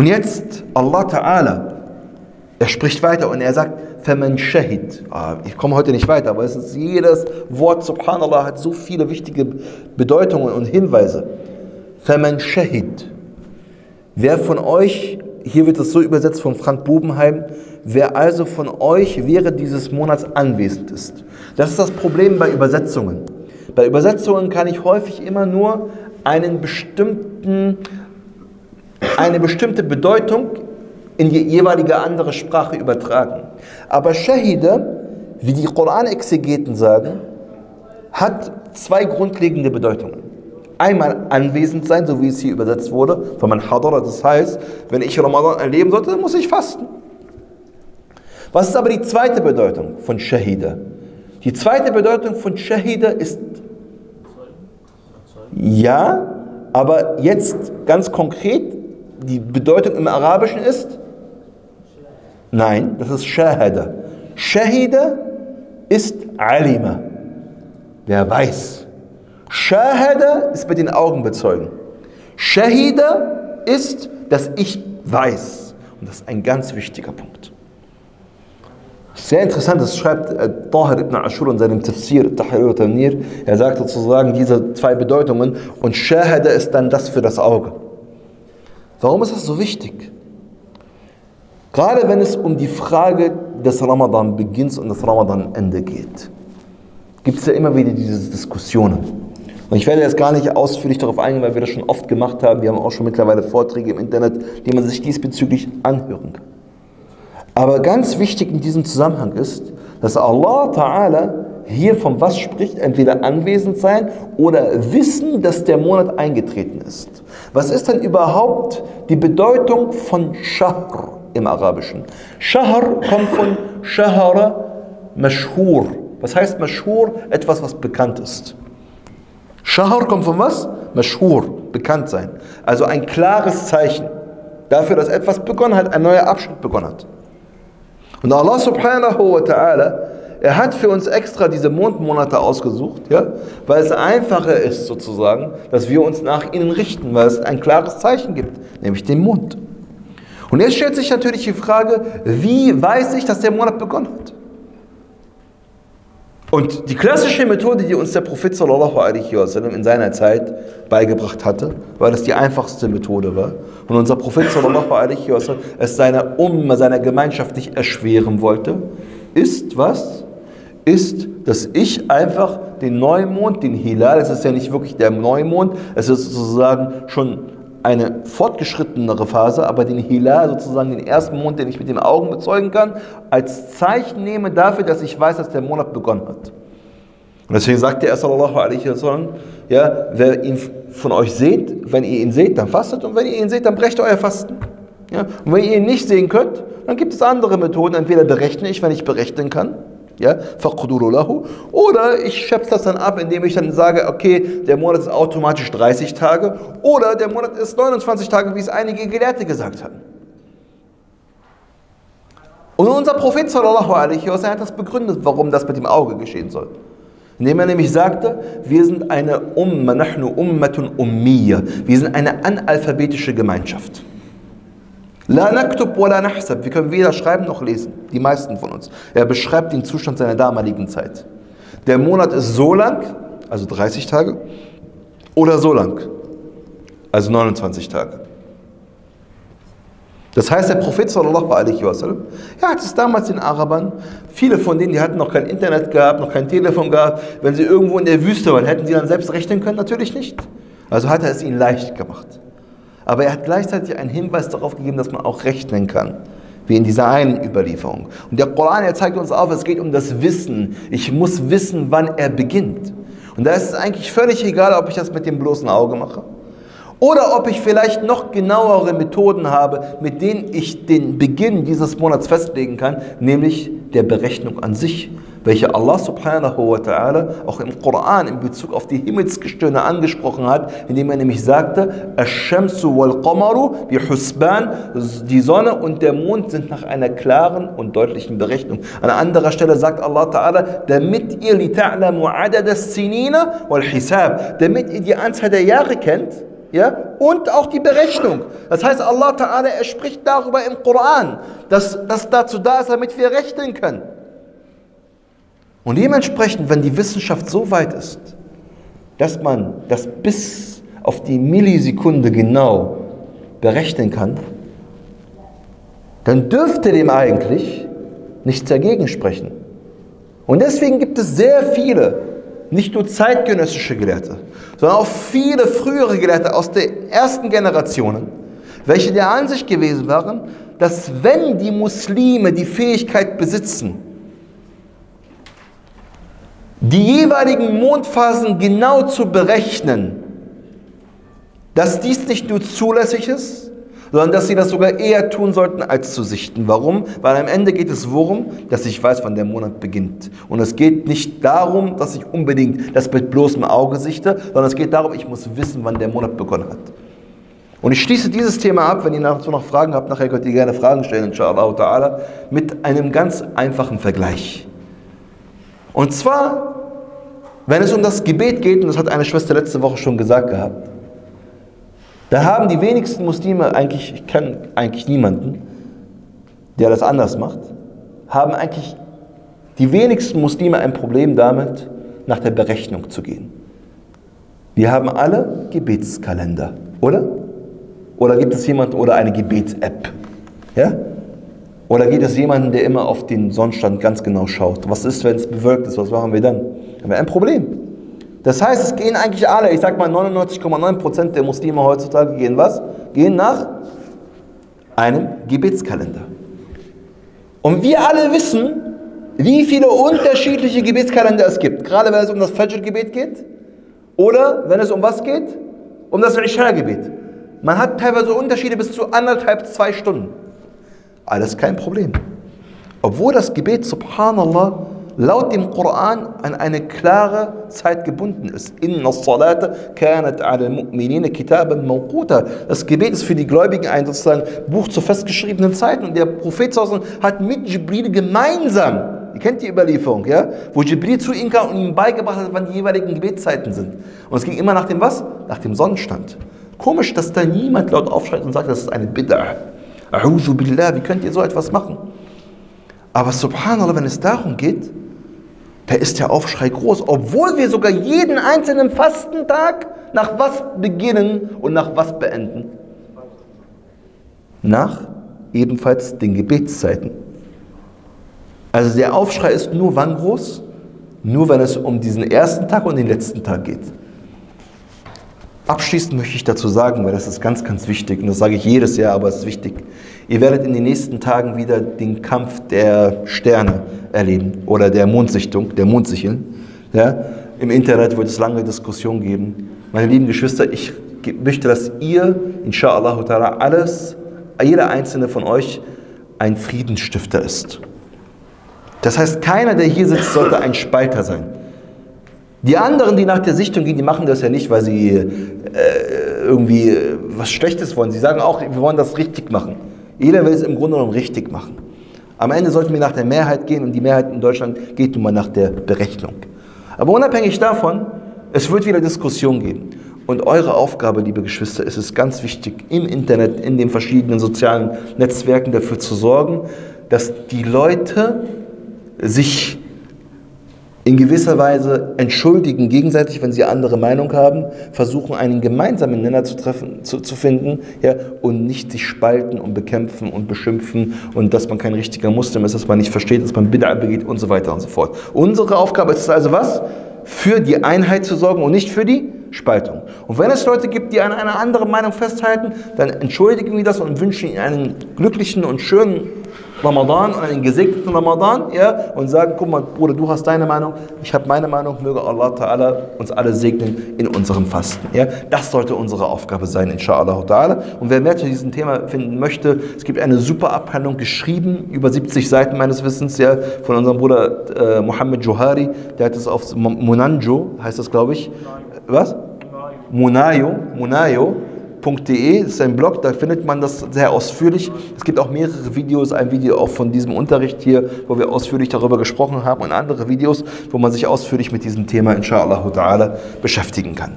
Und jetzt Allah Ta'ala, er spricht weiter und er sagt, فَمَنْ شَهِد. Ich komme heute nicht weiter, aber es ist jedes Wort, subhanallah, hat so viele wichtige Bedeutungen und Hinweise. فَمَنْ شَهِد. Wer von euch, hier wird es so übersetzt von Frank Bubenheim, wer also von euch während dieses Monats anwesend ist. Das ist das Problem bei Übersetzungen. Bei Übersetzungen kann ich häufig immer nur eine bestimmte Bedeutung in die jeweilige andere Sprache übertragen. Aber Shahida, wie die Koran-Exegeten sagen, hat zwei grundlegende Bedeutungen. Einmal anwesend sein, so wie es hier übersetzt wurde, von man Hadara, das heißt, wenn ich Ramadan erleben sollte, dann muss ich fasten. Was ist aber die zweite Bedeutung von Shahida? Die zweite Bedeutung von Shahida ist, ja, aber jetzt ganz konkret, die Bedeutung im Arabischen ist, nein, das ist Shahada. Shahida ist Alima, wer weiß. Shahada ist mit den Augen bezeugen. Shahida ist, dass ich weiß. Und das ist ein ganz wichtiger Punkt. Sehr interessant, das schreibt Tahir ibn Ashur in seinem Tafsir, Tahriru Tamnir. Er sagt sozusagen diese zwei Bedeutungen. Und Shahada ist dann das für das Auge. Warum ist das so wichtig? Gerade wenn es um die Frage des Ramadan-Beginns und des Ramadan-Ende geht, gibt es ja immer wieder diese Diskussionen. Und ich werde jetzt gar nicht ausführlich darauf eingehen, weil wir das schon oft gemacht haben. Wir haben auch schon mittlerweile Vorträge im Internet, die man sich diesbezüglich anhören kann. Aber ganz wichtig in diesem Zusammenhang ist, dass Allah Ta'ala hier von was spricht, entweder anwesend sein oder wissen, dass der Monat eingetreten ist. Was ist denn überhaupt die Bedeutung von Shahr im Arabischen? Shahr kommt von Shahara Mashhur. Was heißt Mashhur? Etwas, was bekannt ist. Shahr kommt von was? Mashhur, bekannt sein. Also ein klares Zeichen dafür, dass etwas begonnen hat, ein neuer Abschnitt begonnen hat. Und Allah subhanahu wa ta'ala, er hat für uns extra diese Mondmonate ausgesucht, ja, weil es einfacher ist sozusagen, dass wir uns nach ihnen richten, weil es ein klares Zeichen gibt, nämlich den Mond. Und jetzt stellt sich natürlich die Frage, wie weiß ich, dass der Monat begonnen hat? Und die klassische Methode, die uns der Prophet Sallallahu Alaihi Wasallam in seiner Zeit beigebracht hatte, weil das die einfachste Methode war. Und unser Prophet Sallallahu Alaihi Wasallam es seiner Umma, seiner Gemeinschaft nicht erschweren wollte, ist was? Ist, dass ich einfach den Neumond, den Hilal, es ist ja nicht wirklich der Neumond, es ist sozusagen schon eine fortgeschrittenere Phase, aber den Hilal, sozusagen den ersten Mond, den ich mit den Augen bezeugen kann, als Zeichen nehme dafür, dass ich weiß, dass der Monat begonnen hat. Und deswegen sagt er Sallallahu Alaihi Wasallam, ja, wer ihn von euch seht, wenn ihr ihn seht, dann fastet, und wenn ihr ihn seht, dann brecht euer Fasten. Ja? Und wenn ihr ihn nicht sehen könnt, dann gibt es andere Methoden, entweder berechne ich, wenn ich berechnen kann, ja, oder ich schöpfe das dann ab, indem ich dann sage, okay, der Monat ist automatisch 30 Tage oder der Monat ist 29 Tage, wie es einige Gelehrte gesagt haben. Und unser Prophet Sallallahu Alaihi Wasallam hat das begründet, warum das mit dem Auge geschehen soll. Indem er nämlich sagte, wir sind eine Umma, nahnu ummatun ummiyya, wir sind eine analphabetische Gemeinschaft. La naktub wa la nahsab. Wir können weder schreiben noch lesen, die meisten von uns. Er beschreibt den Zustand seiner damaligen Zeit. Der Monat ist so lang, also 30 Tage, oder so lang, also 29 Tage. Das heißt, der Prophet Sallallahu Alaihi Wasallam, er hat es damals den Arabern, viele von denen, die hatten noch kein Internet gehabt, noch kein Telefon gehabt, wenn sie irgendwo in der Wüste waren, hätten sie dann selbst rechnen können? Natürlich nicht. Also hat er es ihnen leicht gemacht. Aber er hat gleichzeitig einen Hinweis darauf gegeben, dass man auch rechnen kann, wie in dieser einen Überlieferung. Und der Koran, er zeigt uns auf, es geht um das Wissen. Ich muss wissen, wann er beginnt. Und da ist es eigentlich völlig egal, ob ich das mit dem bloßen Auge mache oder ob ich vielleicht noch genauere Methoden habe, mit denen ich den Beginn dieses Monats festlegen kann, nämlich der Berechnung an sich, welche Allah subhanahu wa ta'ala auch im Koran in Bezug auf die Himmelsgestirne angesprochen hat, indem er nämlich sagte, Ash-Shamsu wal-Qamaru bi-Husban, die Sonne und der Mond sind nach einer klaren und deutlichen Berechnung. An anderer Stelle sagt Allah ta'ala, damit ihr li ta'lamu adad as-sinina wal-Hisab, damit ihr die Anzahl der Jahre kennt Ja? Und auch die Berechnung. Das heißt, Allah Ta'ala, er spricht darüber im Koran, dass das dazu da ist, damit wir rechnen können. Und dementsprechend, wenn die Wissenschaft so weit ist, dass man das bis auf die Millisekunde genau berechnen kann, dann dürfte dem eigentlich nichts dagegen sprechen. Und deswegen gibt es sehr viele, nicht nur zeitgenössische Gelehrte, sondern auch viele frühere Gelehrte aus den ersten Generationen, welche der Ansicht gewesen waren, dass wenn die Muslime die Fähigkeit besitzen, die jeweiligen Mondphasen genau zu berechnen, dass dies nicht nur zulässig ist, sondern dass sie das sogar eher tun sollten, als zu sichten. Warum? Weil am Ende geht es worum, dass ich weiß, wann der Monat beginnt. Und es geht nicht darum, dass ich unbedingt das mit bloßem Auge sichte, sondern es geht darum, ich muss wissen, wann der Monat begonnen hat. Und ich schließe dieses Thema ab, wenn ihr dazu noch Fragen habt, nachher könnt ihr gerne Fragen stellen, inshallah ta'ala, mit einem ganz einfachen Vergleich. Und zwar, wenn es um das Gebet geht, und das hat eine Schwester letzte Woche schon gesagt gehabt, da haben die wenigsten Muslime, eigentlich, ich kenne eigentlich niemanden, der das anders macht, haben eigentlich die wenigsten Muslime ein Problem damit, nach der Berechnung zu gehen. Wir haben alle Gebetskalender, oder? Oder gibt es jemanden oder eine Gebets-App? Ja? Oder gibt es jemanden, der immer auf den Sonnenstand ganz genau schaut? Was ist, wenn es bewölkt ist? Was machen wir dann? Haben wir ein Problem. Das heißt, es gehen eigentlich alle, ich sag mal 99,9% der Muslime heutzutage gehen was? Gehen nach einem Gebetskalender. Und wir alle wissen, wie viele unterschiedliche Gebetskalender es gibt. Gerade wenn es um das Fajr-Gebet geht oder wenn es um was geht? Um das Isha-Gebet. Man hat teilweise Unterschiede bis zu 1,5, 2 Stunden. Alles kein Problem. Obwohl das Gebet, subhanallah, laut dem Koran an eine klare Zeit gebunden ist. Inna salata kanat ala al-mu'minina kitaban mawquta. Das Gebet ist für die Gläubigen ein sozusagen Buch zur festgeschriebenen Zeit. Und der Prophet hat mit Jibril gemeinsam, ihr kennt die Überlieferung, ja, wo Jibril zu ihm kam und ihm beigebracht hat, wann die jeweiligen Gebetszeiten sind. Und es ging immer nach dem was? Nach dem Sonnenstand. Komisch, dass da niemand laut aufschreit und sagt, das ist eine Bid'ah. A'udhu billah, wie könnt ihr so etwas machen? Aber subhanallah, wenn es darum geht, da ist der Aufschrei groß, obwohl wir sogar jeden einzelnen Fastentag nach was beginnen und nach was beenden? Nach ebenfalls den Gebetszeiten. Also der Aufschrei ist nur wann groß? Nur wenn es um diesen ersten Tag und den letzten Tag geht. Abschließend möchte ich dazu sagen, weil das ist ganz, ganz wichtig und das sage ich jedes Jahr, aber es ist wichtig. Ihr werdet in den nächsten Tagen wieder den Kampf der Sterne erleben oder der Mondsichtung, der Mondsicheln. Ja? Im Internet wird es lange Diskussionen geben. Meine lieben Geschwister, ich möchte, dass ihr, inshallah ta'ala, alles, jeder einzelne von euch ein Friedensstifter ist. Das heißt, keiner, der hier sitzt, sollte ein Spalter sein. Die anderen, die nach der Sichtung gehen, die machen das ja nicht, weil sie irgendwie was Schlechtes wollen. Sie sagen auch, wir wollen das richtig machen. Jeder will es im Grunde genommen richtig machen. Am Ende sollten wir nach der Mehrheit gehen und die Mehrheit in Deutschland geht nun mal nach der Berechnung. Aber unabhängig davon, es wird wieder Diskussion geben. Und eure Aufgabe, liebe Geschwister, ist es ganz wichtig, im Internet, in den verschiedenen sozialen Netzwerken dafür zu sorgen, dass die Leute sich in gewisser Weise entschuldigen gegenseitig, wenn sie andere Meinung haben, versuchen einen gemeinsamen Nenner zu finden, ja, und nicht sich spalten und bekämpfen und beschimpfen und dass man kein richtiger Muslim ist, dass man nicht versteht, dass man Bid'ah begeht und so weiter und so fort. Unsere Aufgabe ist es also was? Für die Einheit zu sorgen und nicht für die Spaltung. Und wenn es Leute gibt, die an einer anderen Meinung festhalten, dann entschuldigen wir das und wünschen ihnen einen glücklichen und schönen Ramadan, einen gesegneten Ramadan, ja, und sagen, guck mal, Bruder, du hast deine Meinung, ich habe meine Meinung, möge Allah Ta'ala uns alle segnen in unserem Fasten. Ja. Das sollte unsere Aufgabe sein, inshallah ta'ala. Und wer mehr zu diesem Thema finden möchte, es gibt eine super Abhandlung, geschrieben, über 70 Seiten meines Wissens, ja, von unserem Bruder Mohamed Juhari, der hat es auf Munayo, heißt das, glaube ich, was? Munayo, Munayo.de ist ein Blog, da findet man das sehr ausführlich. Es gibt auch mehrere Videos, ein Video auch von diesem Unterricht hier, wo wir ausführlich darüber gesprochen haben und andere Videos, wo man sich ausführlich mit diesem Thema, inshallah ta'ala, beschäftigen kann.